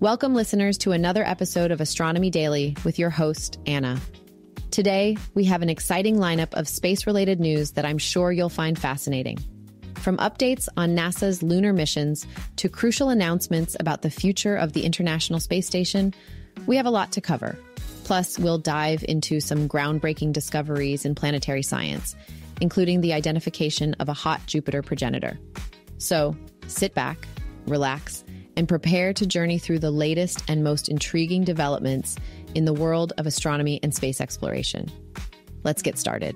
Welcome, listeners, to another episode of Astronomy Daily with your host, Anna. Today, we have an exciting lineup of space-related news that I'm sure you'll find fascinating. From updates on NASA's lunar missions to crucial announcements about the future of the International Space Station, we have a lot to cover. Plus, we'll dive into some groundbreaking discoveries in planetary science, including the identification of a hot Jupiter progenitor. So, sit back, relax, and prepare to journey through the latest and most intriguing developments in the world of astronomy and space exploration. Let's get started.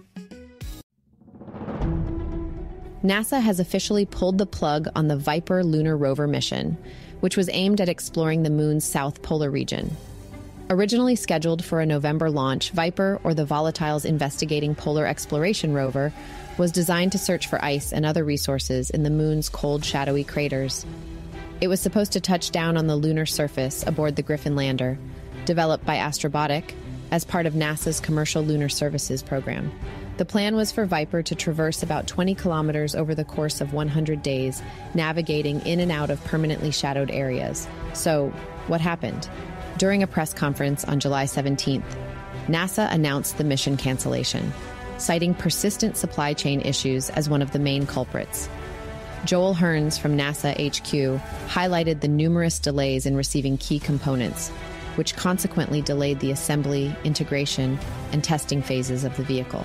NASA has officially pulled the plug on the Viper lunar rover mission, which was aimed at exploring the moon's south polar region. Originally scheduled for a November launch, Viper, or the Volatiles Investigating Polar Exploration Rover, was designed to search for ice and other resources in the moon's cold, shadowy craters. It was supposed to touch down on the lunar surface aboard the Griffin Lander, developed by Astrobotic as part of NASA's Commercial Lunar Services program. The plan was for Viper to traverse about 20 kilometers over the course of 100 days, navigating in and out of permanently shadowed areas. So, what happened? During a press conference on July 17th, NASA announced the mission cancellation, citing persistent supply chain issues as one of the main culprits. Joel Hearns from NASA HQ highlighted the numerous delays in receiving key components, which consequently delayed the assembly, integration, and testing phases of the vehicle.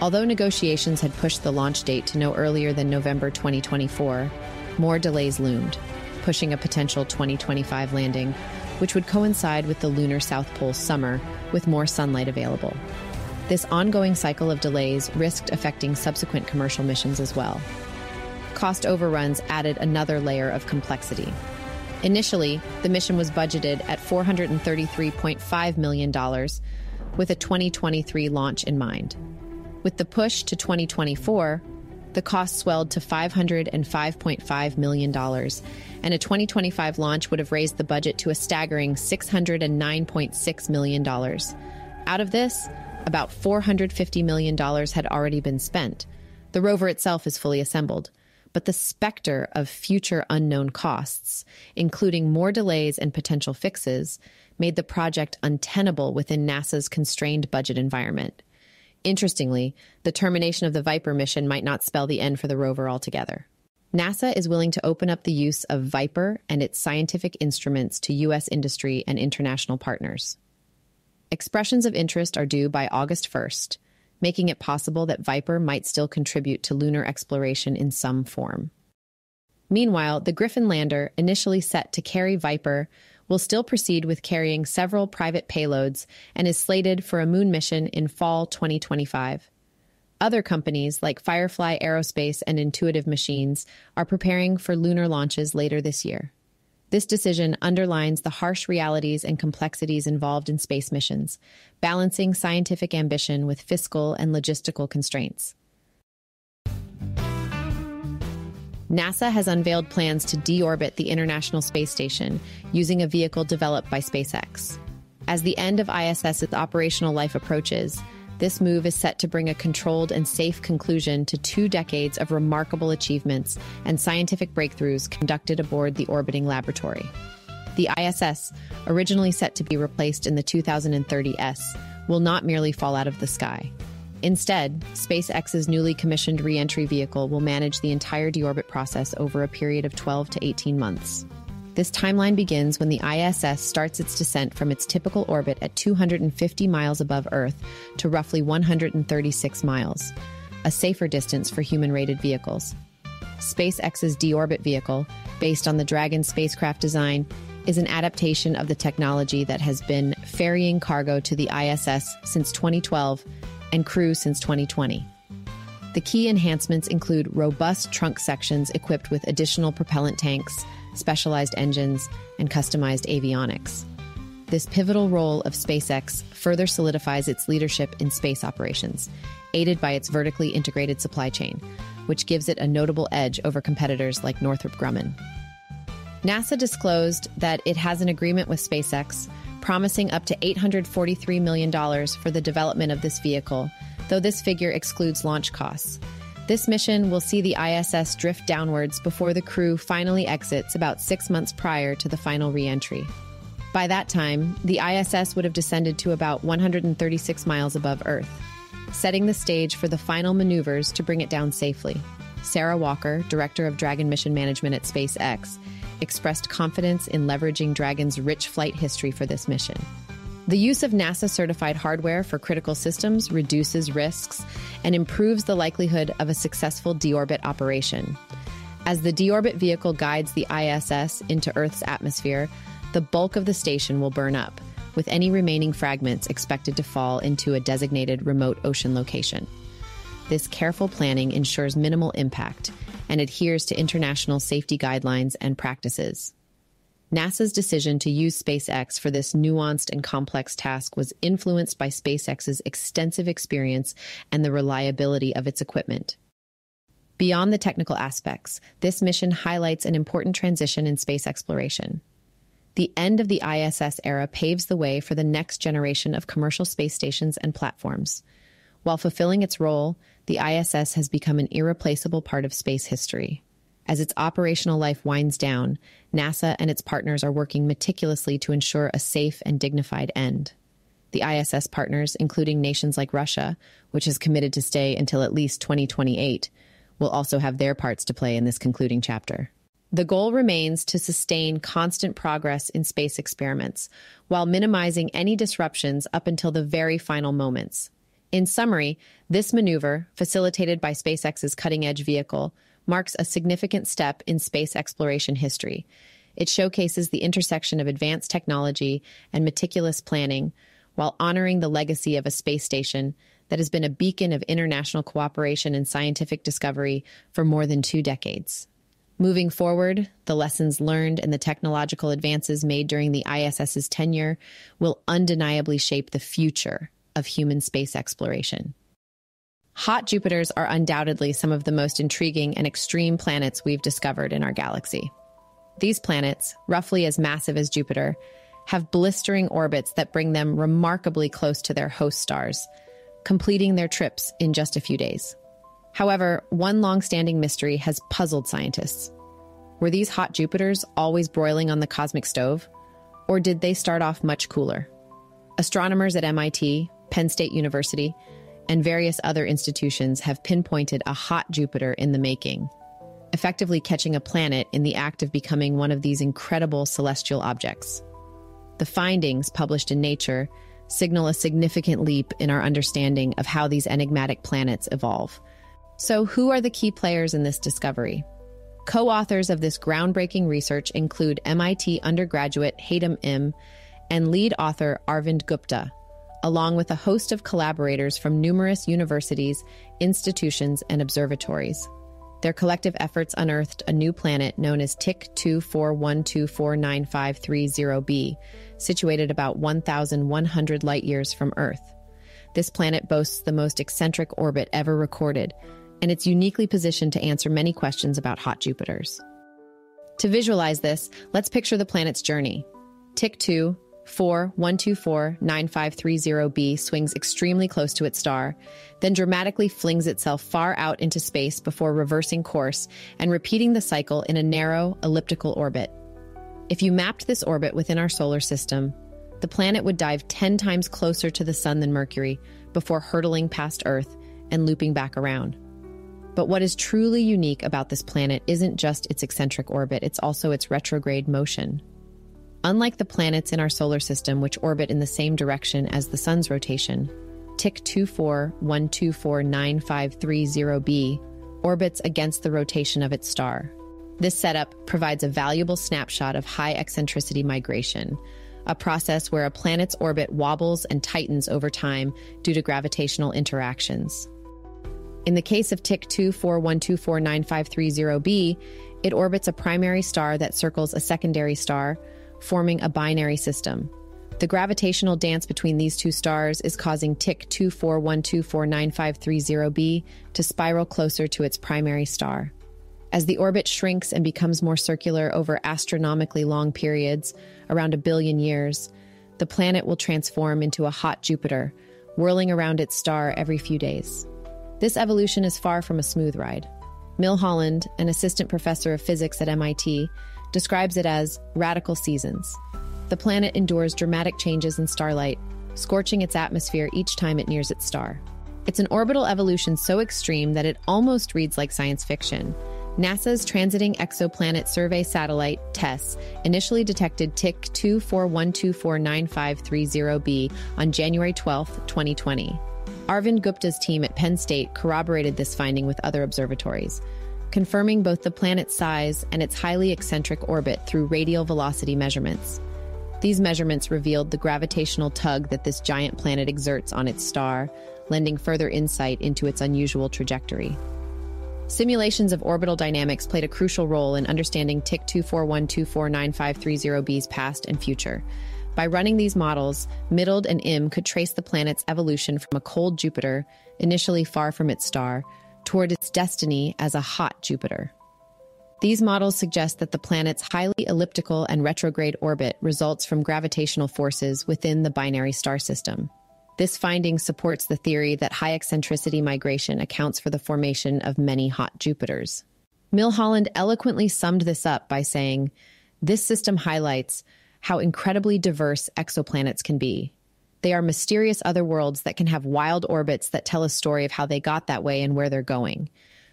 Although negotiations had pushed the launch date to no earlier than November 2024, more delays loomed, pushing a potential 2025 landing, which would coincide with the lunar South Pole summer with more sunlight available. This ongoing cycle of delays risked affecting subsequent commercial missions as well. Cost overruns added another layer of complexity. Initially, the mission was budgeted at $433.5 million, with a 2023 launch in mind. With the push to 2024, the cost swelled to $505.5 million, and a 2025 launch would have raised the budget to a staggering $609.6 million. Out of this, about $450 million had already been spent. The rover itself is fully assembled, but the specter of future unknown costs, including more delays and potential fixes, made the project untenable within NASA's constrained budget environment. Interestingly, the termination of the Viper mission might not spell the end for the rover altogether. NASA is willing to open up the use of Viper and its scientific instruments to U.S. industry and international partners. Expressions of interest are due by August 1st, making it possible that Viper might still contribute to lunar exploration in some form. Meanwhile, the Griffin lander, initially set to carry Viper, will still proceed with carrying several private payloads and is slated for a moon mission in fall 2025. Other companies like Firefly Aerospace and Intuitive Machines are preparing for lunar launches later this year. This decision underlines the harsh realities and complexities involved in space missions, balancing scientific ambition with fiscal and logistical constraints. NASA has unveiled plans to deorbit the International Space Station using a vehicle developed by SpaceX. As the end of ISS's operational life approaches, this move is set to bring a controlled and safe conclusion to 2 decades of remarkable achievements and scientific breakthroughs conducted aboard the orbiting laboratory. The ISS, originally set to be replaced in the 2030s, will not merely fall out of the sky. Instead, SpaceX's newly commissioned re-entry vehicle will manage the entire deorbit process over a period of 12 to 18 months. This timeline begins when the ISS starts its descent from its typical orbit at 250 miles above Earth to roughly 136 miles, a safer distance for human-rated vehicles. SpaceX's deorbit vehicle, based on the Dragon spacecraft design, is an adaptation of the technology that has been ferrying cargo to the ISS since 2012 and crew since 2020. The key enhancements include robust trunk sections equipped with additional propellant tanks, specialized engines, and customized avionics. This pivotal role of SpaceX further solidifies its leadership in space operations, aided by its vertically integrated supply chain, which gives it a notable edge over competitors like Northrop Grumman. NASA disclosed that it has an agreement with SpaceX, promising up to $843 million for the development of this vehicle, though this figure excludes launch costs. This mission will see the ISS drift downwards before the crew finally exits about 6 months prior to the final re-entry. By that time, the ISS would have descended to about 136 miles above Earth, setting the stage for the final maneuvers to bring it down safely. Sarah Walker, director of Dragon Mission Management at SpaceX, expressed confidence in leveraging Dragon's rich flight history for this mission. The use of NASA-certified hardware for critical systems reduces risks and improves the likelihood of a successful deorbit operation. As the deorbit vehicle guides the ISS into Earth's atmosphere, the bulk of the station will burn up, with any remaining fragments expected to fall into a designated remote ocean location. This careful planning ensures minimal impact and adheres to international safety guidelines and practices. NASA's decision to use SpaceX for this nuanced and complex task was influenced by SpaceX's extensive experience and the reliability of its equipment. Beyond the technical aspects, this mission highlights an important transition in space exploration. The end of the ISS era paves the way for the next generation of commercial space stations and platforms. While fulfilling its role, the ISS has become an irreplaceable part of space history. As its operational life winds down, NASA and its partners are working meticulously to ensure a safe and dignified end. The ISS partners, including nations like Russia, which has committed to stay until at least 2028, will also have their parts to play in this concluding chapter. The goal remains to sustain constant progress in space experiments, while minimizing any disruptions up until the very final moments. In summary, this maneuver, facilitated by SpaceX's cutting-edge vehicle, marks a significant step in space exploration history. It showcases the intersection of advanced technology and meticulous planning, while honoring the legacy of a space station that has been a beacon of international cooperation and scientific discovery for more than 2 decades. Moving forward, the lessons learned and the technological advances made during the ISS's tenure will undeniably shape the future of human space exploration. Hot Jupiters are undoubtedly some of the most intriguing and extreme planets we've discovered in our galaxy. These planets, roughly as massive as Jupiter, have blistering orbits that bring them remarkably close to their host stars, completing their trips in just a few days. However, one long-standing mystery has puzzled scientists. Were these hot Jupiters always broiling on the cosmic stove, or did they start off much cooler? Astronomers at MIT, Penn State University, and various other institutions have pinpointed a hot Jupiter in the making, effectively catching a planet in the act of becoming one of these incredible celestial objects. The findings, published in Nature, signal a significant leap in our understanding of how these enigmatic planets evolve. So who are the key players in this discovery? Co-authors of this groundbreaking research include MIT undergraduate Hayam M. and lead author Arvind Gupta, along with a host of collaborators from numerous universities, institutions, and observatories. Their collective efforts unearthed a new planet known as TIC 241249530b, situated about 1,100 light-years from Earth. This planet boasts the most eccentric orbit ever recorded, and it's uniquely positioned to answer many questions about hot Jupiters. To visualize this, let's picture the planet's journey. TIC 241249530b swings extremely close to its star, then dramatically flings itself far out into space before reversing course and repeating the cycle in a narrow, elliptical orbit. If you mapped this orbit within our solar system, the planet would dive 10 times closer to the Sun than Mercury before hurtling past Earth and looping back around. But what is truly unique about this planet isn't just its eccentric orbit, it's also its retrograde motion. Unlike the planets in our solar system, which orbit in the same direction as the Sun's rotation, TIC 241249530b orbits against the rotation of its star. This setup provides a valuable snapshot of high eccentricity migration, a process where a planet's orbit wobbles and tightens over time due to gravitational interactions. In the case of TIC 241249530b, it orbits a primary star that circles a secondary star, forming a binary system. The gravitational dance between these two stars is causing TIC 241249530b to spiral closer to its primary star. As the orbit shrinks and becomes more circular over astronomically long periods, around 1 billion years, the planet will transform into a hot Jupiter, whirling around its star every few days. This evolution is far from a smooth ride. Millholland, an assistant professor of physics at MIT, describes it as radical seasons. The planet endures dramatic changes in starlight, scorching its atmosphere each time it nears its star. It's an orbital evolution so extreme that it almost reads like science fiction. NASA's Transiting Exoplanet Survey Satellite, TESS, initially detected TIC 241249530b on January 12, 2020. Arvind Gupta's team at Penn State corroborated this finding with other observatories, confirming both the planet's size and its highly eccentric orbit through radial velocity measurements. These measurements revealed the gravitational tug that this giant planet exerts on its star, lending further insight into its unusual trajectory. Simulations of orbital dynamics played a crucial role in understanding TIC 241249530b's past and future. By running these models, Millholland and IM could trace the planet's evolution from a cold Jupiter, initially far from its star, toward its destiny as a hot Jupiter. These models suggest that the planet's highly elliptical and retrograde orbit results from gravitational forces within the binary star system. This finding supports the theory that high eccentricity migration accounts for the formation of many hot Jupiters. Millholland eloquently summed this up by saying, "This system highlights how incredibly diverse exoplanets can be. They are mysterious otherworlds that can have wild orbits that tell a story of how they got that way and where they're going."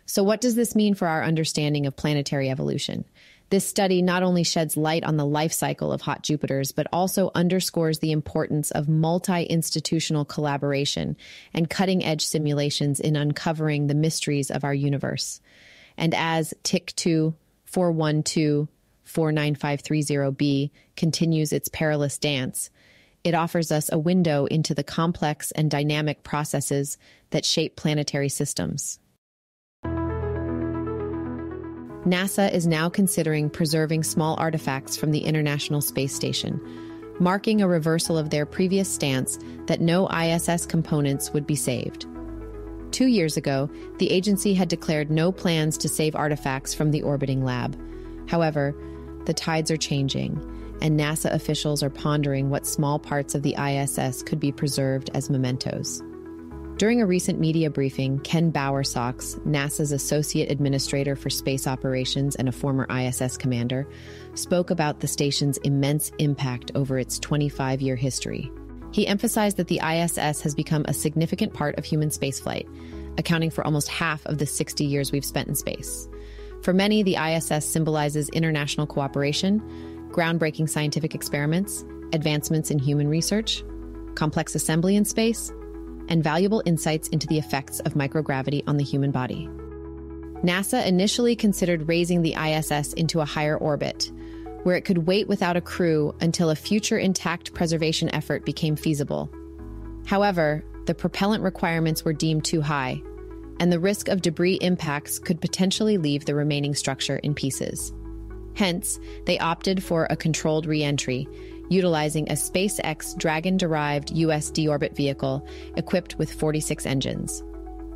So what does this mean for our understanding of planetary evolution? This study not only sheds light on the life cycle of hot Jupiters, but also underscores the importance of multi-institutional collaboration and cutting-edge simulations in uncovering the mysteries of our universe. And as TIC 241249530b continues its perilous dance, it offers us a window into the complex and dynamic processes that shape planetary systems. NASA is now considering preserving small artifacts from the International Space Station, marking a reversal of their previous stance that no ISS components would be saved. 2 years ago, the agency had declared no plans to save artifacts from the orbiting lab. However, the tides are changing, and NASA officials are pondering what small parts of the ISS could be preserved as mementos. During a recent media briefing, Ken Bowersox, NASA's Associate Administrator for Space Operations and a former ISS commander, spoke about the station's immense impact over its 25-year history. He emphasized that the ISS has become a significant part of human spaceflight, accounting for almost half of the 60 years we've spent in space. For many, the ISS symbolizes international cooperation, groundbreaking scientific experiments, advancements in human research, complex assembly in space, and valuable insights into the effects of microgravity on the human body. NASA initially considered raising the ISS into a higher orbit, where it could wait without a crew until a future intact preservation effort became feasible. However, the propellant requirements were deemed too high, and the risk of debris impacts could potentially leave the remaining structure in pieces. Hence, they opted for a controlled re-entry, utilizing a SpaceX Dragon-derived U.S. deorbit vehicle equipped with 46 engines.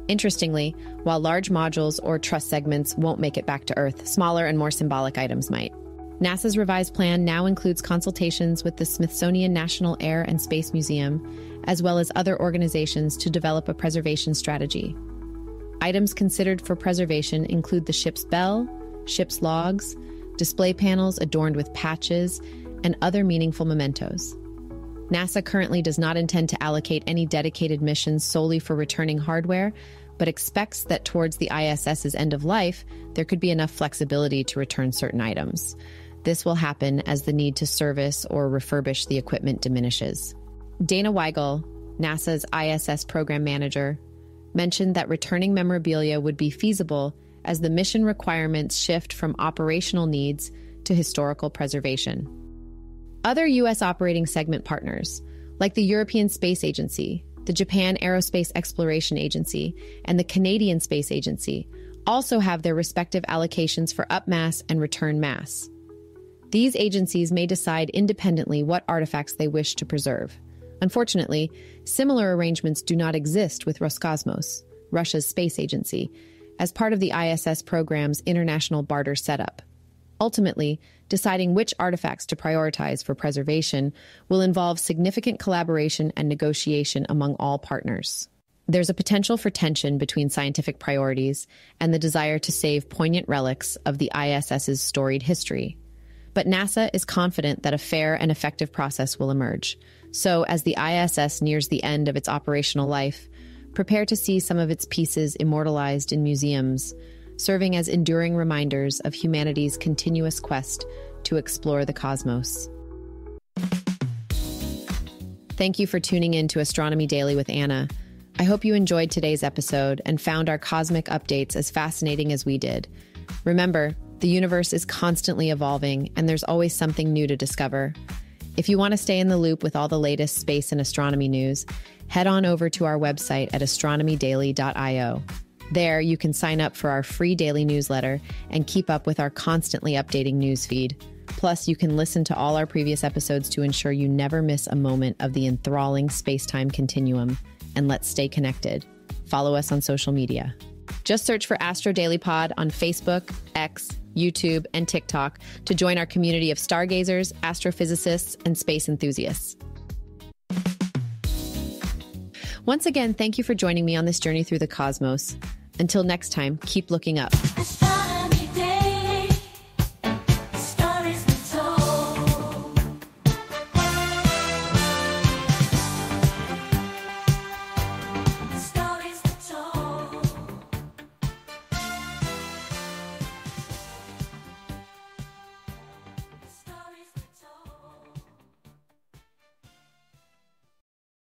Interestingly, while large modules or truss segments won't make it back to Earth, smaller and more symbolic items might. NASA's revised plan now includes consultations with the Smithsonian National Air and Space Museum, as well as other organizations to develop a preservation strategy. Items considered for preservation include the ship's bell, ship's logs, display panels adorned with patches, and other meaningful mementos. NASA currently does not intend to allocate any dedicated missions solely for returning hardware, but expects that towards the ISS's end of life, there could be enough flexibility to return certain items. This will happen as the need to service or refurbish the equipment diminishes. Dana Weigel, NASA's ISS program manager, mentioned that returning memorabilia would be feasible as the mission requirements shift from operational needs to historical preservation. Other U.S. operating segment partners, like the European Space Agency, the Japan Aerospace Exploration Agency, and the Canadian Space Agency, also have their respective allocations for upmass and return mass. These agencies may decide independently what artifacts they wish to preserve. Unfortunately, similar arrangements do not exist with Roscosmos, Russia's space agency, as part of the ISS program's international barter setup. Ultimately, deciding which artifacts to prioritize for preservation will involve significant collaboration and negotiation among all partners. There's a potential for tension between scientific priorities and the desire to save poignant relics of the ISS's storied history. But NASA is confident that a fair and effective process will emerge. So, as the ISS nears the end of its operational life, prepare to see some of its pieces immortalized in museums, serving as enduring reminders of humanity's continuous quest to explore the cosmos. Thank you for tuning in to Astronomy Daily with Anna. I hope you enjoyed today's episode and found our cosmic updates as fascinating as we did. Remember, the universe is constantly evolving, and there's always something new to discover. If you want to stay in the loop with all the latest space and astronomy news, head on over to our website at astronomydaily.io. There, you can sign up for our free daily newsletter and keep up with our constantly updating newsfeed. Plus, you can listen to all our previous episodes to ensure you never miss a moment of the enthralling space-time continuum. And let's stay connected. Follow us on social media. Just search for Astro Daily Pod on Facebook, X, YouTube, and TikTok to join our community of stargazers, astrophysicists, and space enthusiasts. Once again, thank you for joining me on this journey through the cosmos. Until next time, keep looking up.